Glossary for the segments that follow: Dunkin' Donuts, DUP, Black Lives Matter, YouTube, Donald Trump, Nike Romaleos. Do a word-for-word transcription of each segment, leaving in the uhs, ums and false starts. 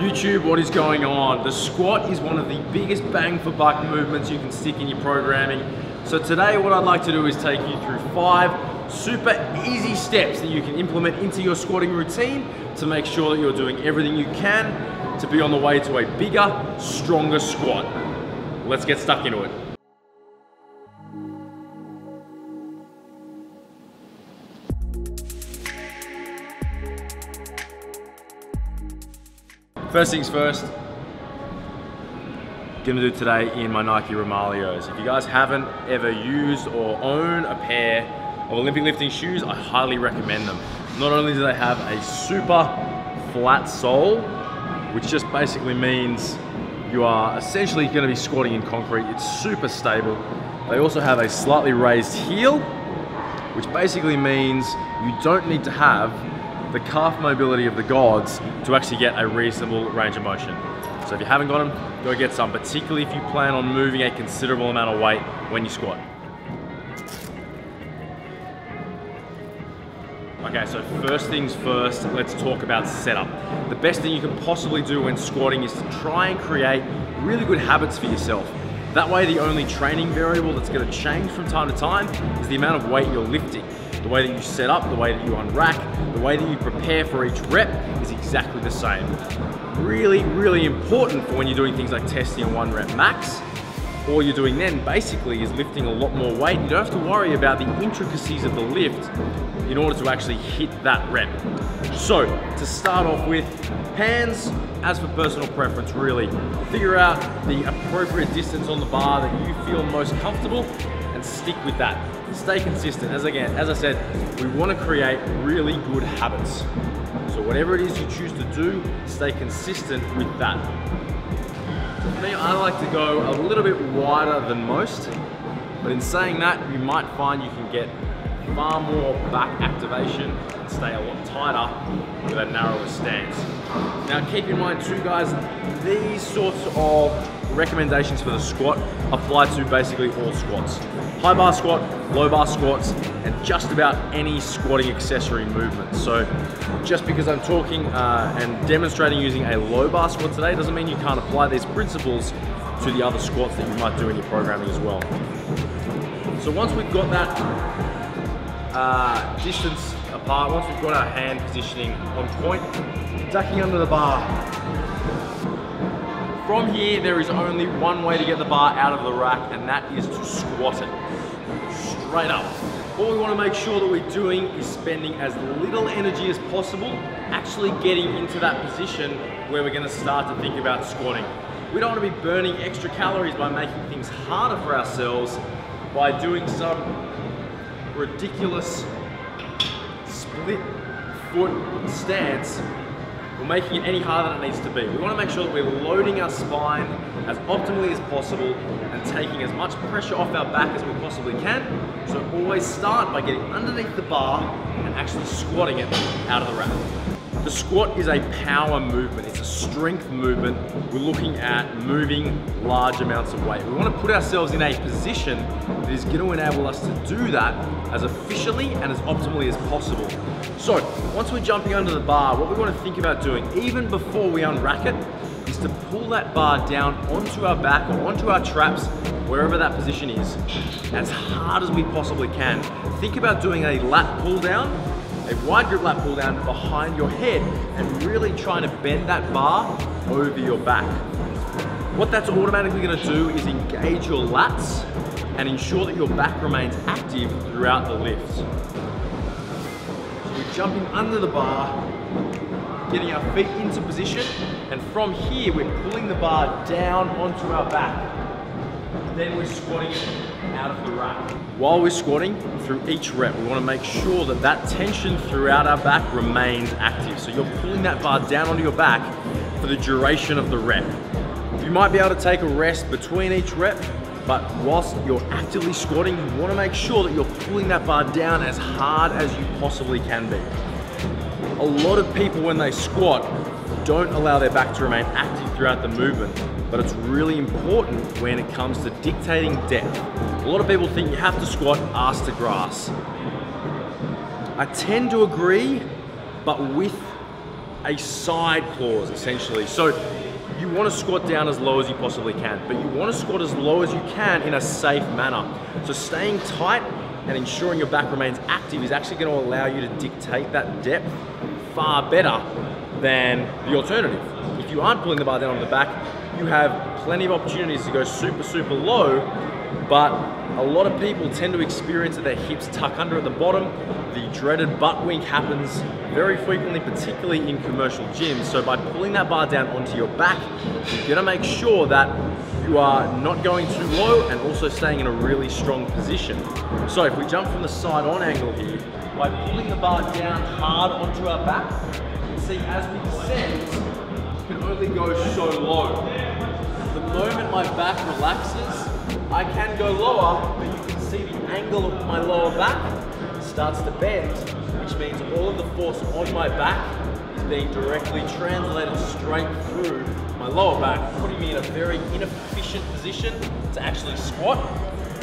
YouTube, what is going on? The squat is one of the biggest bang for buck movements you can stick in your programming. So today what I'd like to do is take you through five super easy steps that you can implement into your squatting routine to make sure that you're doing everything you can to be on the way to a bigger, stronger squat. Let's get stuck into it. First things first, I'm gonna do today in my Nike Romaleos. If you guys haven't ever used or own a pair of Olympic lifting shoes, I highly recommend them. Not only do they have a super flat sole, which just basically means you are essentially gonna be squatting in concrete, it's super stable. They also have a slightly raised heel, which basically means you don't need to have the calf mobility of the gods to actually get a reasonable range of motion. So if you haven't got them, go get some, particularly if you plan on moving a considerable amount of weight when you squat. Okay, so first things first, let's talk about setup. The best thing you can possibly do when squatting is to try and create really good habits for yourself. That way, the only training variable that's gonna change from time to time is the amount of weight you're lifting. The way that you set up, the way that you unrack, the way that you prepare for each rep is exactly the same. Really, really important for when you're doing things like testing a one rep max. All you're doing then basically is lifting a lot more weight. You don't have to worry about the intricacies of the lift in order to actually hit that rep. So to start off with, hands, as for personal preference really, figure out the appropriate distance on the bar that you feel most comfortable and stick with that. Stay consistent. As again, as I said, we want to create really good habits. So whatever it is you choose to do, stay consistent with that. For me, I like to go a little bit wider than most, but in saying that, you might find you can get far more back activation and stay a lot tighter with a narrower stance. Now keep in mind too guys, these sorts of recommendations for the squat apply to basically all squats. High bar squat, low bar squats, and just about any squatting accessory movement. So just because I'm talking uh, and demonstrating using a low bar squat today doesn't mean you can't apply these principles to the other squats that you might do in your programming as well. So once we've got that uh, distance apart, once we've got our hand positioning on point, ducking under the bar. From here, there is only one way to get the bar out of the rack, and that is to squat it, straight up. What we want to make sure that we're doing is spending as little energy as possible, actually getting into that position where we're going to start to think about squatting. We don't want to be burning extra calories by making things harder for ourselves by doing some ridiculous split foot stance. We're making it any harder than it needs to be. We want to make sure that we're loading our spine as optimally as possible and taking as much pressure off our back as we possibly can. So always start by getting underneath the bar and actually squatting it out of the rack. The squat is a power movement. It's a strength movement. We're looking at moving large amounts of weight. We want to put ourselves in a position that is going to enable us to do that as efficiently and as optimally as possible. So once we're jumping under the bar, what we want to think about doing, even before we unrack it, is to pull that bar down onto our back or onto our traps, wherever that position is, as hard as we possibly can. Think about doing a lat pull down, a wide grip lat pull down behind your head, and really trying to bend that bar over your back. What that's automatically going to do is engage your lats and ensure that your back remains active throughout the lift. So we're jumping under the bar, getting our feet into position, and from here we're pulling the bar down onto our back. Then we're squatting it out of the rack. While we're squatting, through each rep, we want to make sure that that tension throughout our back remains active. So you're pulling that bar down onto your back for the duration of the rep. You might be able to take a rest between each rep, but whilst you're actively squatting, you want to make sure that you're pulling that bar down as hard as you possibly can be. A lot of people when they squat don't allow their back to remain active throughout the movement, but it's really important when it comes to dictating depth. A lot of people think you have to squat ass to grass. I tend to agree, but with a side clause, essentially. So you want to squat down as low as you possibly can, but you want to squat as low as you can in a safe manner. So staying tight and ensuring your back remains active is actually going to allow you to dictate that depth far better than the alternative. If you aren't pulling the bar down on the back, you have plenty of opportunities to go super, super low, but a lot of people tend to experience that their hips tuck under at the bottom. The dreaded butt wink happens very frequently, particularly in commercial gyms. So by pulling that bar down onto your back, you're gonna make sure that you are not going too low and also staying in a really strong position. So if we jump from the side on angle here, by pulling the bar down hard onto our back, you can see as we descend, you can only go so low. The moment my back relaxes, I can go lower, but you can see the angle of my lower back starts to bend, which means all of the force on my back is being directly translated straight through my lower back, putting me in a very inefficient position to actually squat,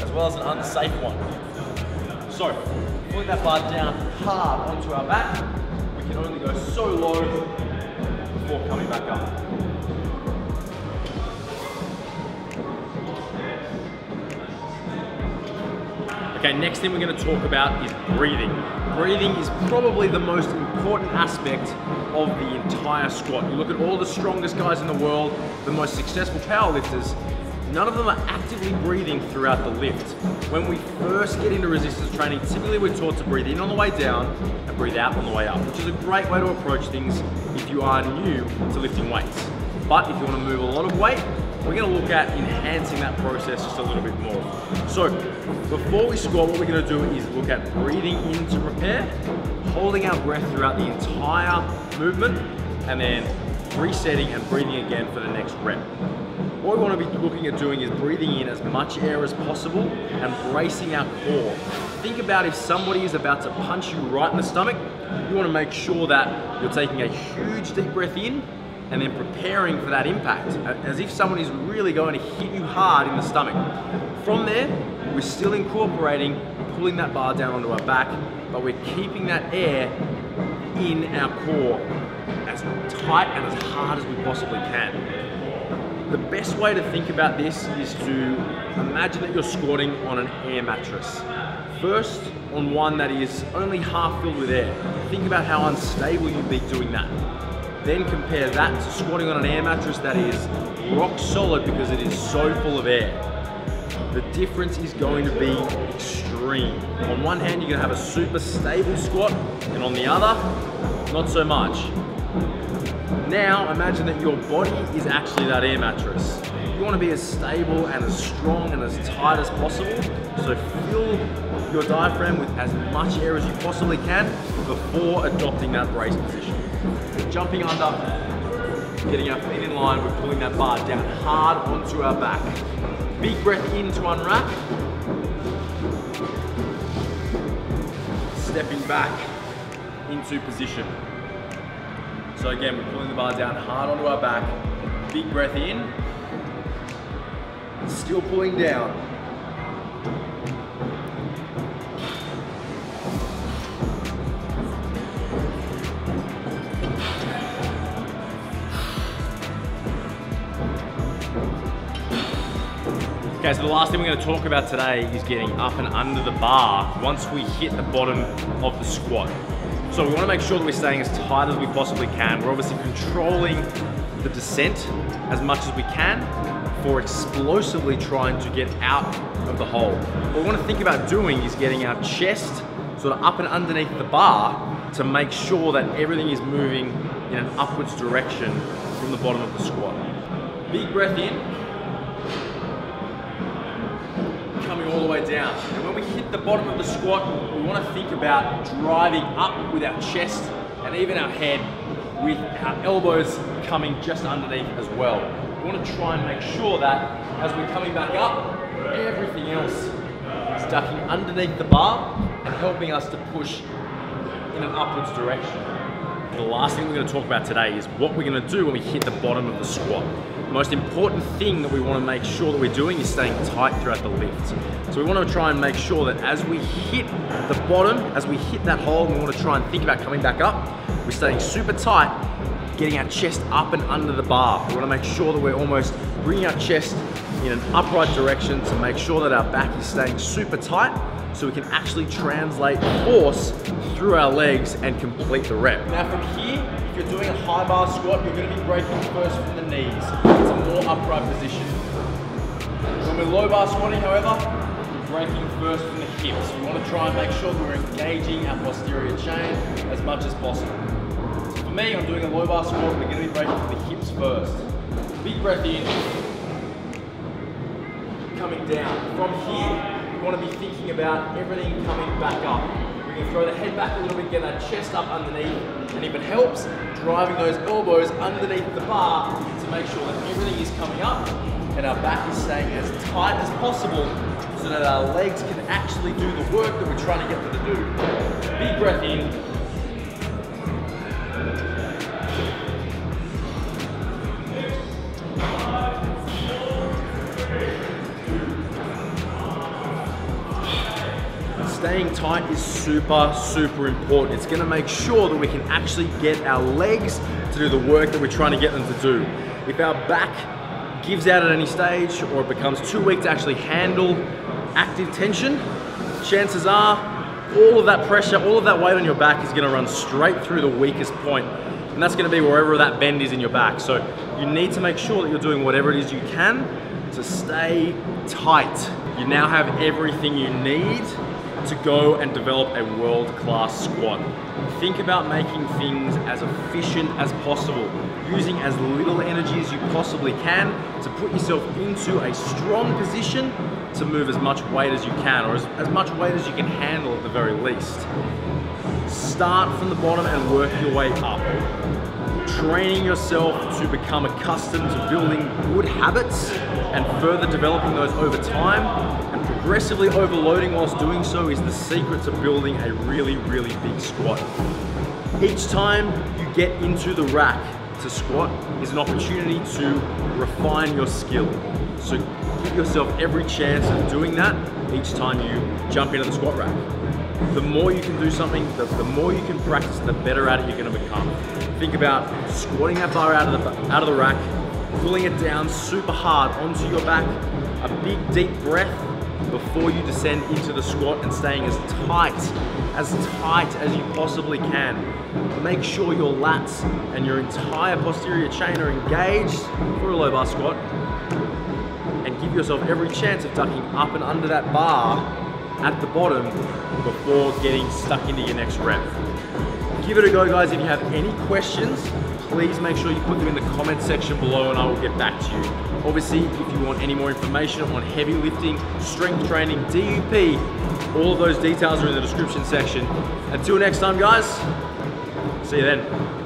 as well as an unsafe one. So, pulling that bar down hard onto our back, we can only go so low before coming back up. Okay, next thing we're going to talk about is breathing. Breathing is probably the most important aspect of the entire squat. You look at all the strongest guys in the world, the most successful powerlifters, none of them are actively breathing throughout the lift. When we first get into resistance training, typically we're taught to breathe in on the way down and breathe out on the way up, which is a great way to approach things if you are new to lifting weights. But if you want to move a lot of weight, we're going to look at enhancing that process just a little bit more. So before we squat, what we're going to do is look at breathing in to prepare, holding our breath throughout the entire movement, and then resetting and breathing again for the next rep. What we want to be looking at doing is breathing in as much air as possible and bracing our core. Think about if somebody is about to punch you right in the stomach, you want to make sure that you're taking a huge deep breath in and then preparing for that impact, as if someone is really going to hit you hard in the stomach. From there, we're still incorporating, pulling that bar down onto our back, but we're keeping that air in our core as tight and as hard as we possibly can. The best way to think about this is to imagine that you're squatting on an air mattress. First, on one that is only half filled with air. Think about how unstable you'd be doing that. Then compare that to squatting on an air mattress that is rock solid because it is so full of air. The difference is going to be extreme. On one hand, you're gonna have a super stable squat, and on the other, not so much. Now, imagine that your body is actually that air mattress. You wanna be as stable and as strong and as tight as possible, so fill your diaphragm with as much air as you possibly can before adopting that brace position. Jumping under, getting our feet in line, we're pulling that bar down hard onto our back. Big breath in to unwrap. Stepping back into position. So again, we're pulling the bar down hard onto our back. Big breath in. Still pulling down. Okay, so the last thing we're going to talk about today is getting up and under the bar once we hit the bottom of the squat. So we want to make sure that we're staying as tight as we possibly can. We're obviously controlling the descent as much as we can for explosively trying to get out of the hole. What we want to think about doing is getting our chest sort of up and underneath the bar to make sure that everything is moving in an upwards direction from the bottom of the squat. Big breath in. All the way down. And when we hit the bottom of the squat, we want to think about driving up with our chest and even our head, with our elbows coming just underneath as well. We want to try and make sure that as we're coming back up, everything else is ducking underneath the bar and helping us to push in an upwards direction. The last thing we're going to talk about today is what we're going to do when we hit the bottom of the squat. The most important thing that we want to make sure that we're doing is staying tight throughout the lift. So we want to try and make sure that as we hit the bottom, as we hit that hole, and we want to try and think about coming back up, we're staying super tight, getting our chest up and under the bar. We want to make sure that we're almost bringing our chest in an upright direction to make sure that our back is staying super tight so we can actually translate force through our legs and complete the rep. Now from here, if you're doing a high bar squat, you're going to be breaking first from the knees. It's a more upright position. When we're low bar squatting, however, we're breaking first from the hips. We want to try and make sure that we're engaging our posterior chain as much as possible. So for me, I'm doing a low bar squat, we're going to be breaking from the hips first. Big breath in. Coming down. From here, we want to be thinking about everything coming back up. We can throw the head back a little bit, get our chest up underneath, and if it helps, driving those elbows underneath the bar to make sure that everything is coming up and our back is staying as tight as possible so that our legs can actually do the work that we're trying to get them to do. Big breath in. Staying tight is super, super important. It's gonna make sure that we can actually get our legs to do the work that we're trying to get them to do. If our back gives out at any stage or it becomes too weak to actually handle active tension, chances are all of that pressure, all of that weight on your back is gonna run straight through the weakest point. And that's gonna be wherever that bend is in your back. So you need to make sure that you're doing whatever it is you can to stay tight. You now have everything you need to go and develop a world-class squat. Think about making things as efficient as possible, using as little energy as you possibly can to put yourself into a strong position to move as much weight as you can, or as, as much weight as you can handle at the very least. Start from the bottom and work your way up. Training yourself to become accustomed to building good habits and further developing those over time, and progressively overloading whilst doing so is the secret to building a really, really big squat. Each time you get into the rack to squat is an opportunity to refine your skill. So give yourself every chance of doing that each time you jump into the squat rack. The more you can do something, the, the more you can practice, the better at it you're gonna become. Think about squatting that bar out of the, out of the rack, pulling it down super hard onto your back, a big deep breath before you descend into the squat and staying as tight, as tight as you possibly can. Make sure your lats and your entire posterior chain are engaged for a low bar squat, and give yourself every chance of ducking up and under that bar at the bottom before getting stuck into your next rep. Give it a go, guys. If you have any questions, please make sure you put them in the comment section below and I will get back to you. Obviously, if you want any more information on heavy lifting, strength training, D U P, all of those details are in the description section. Until next time, guys, see you then.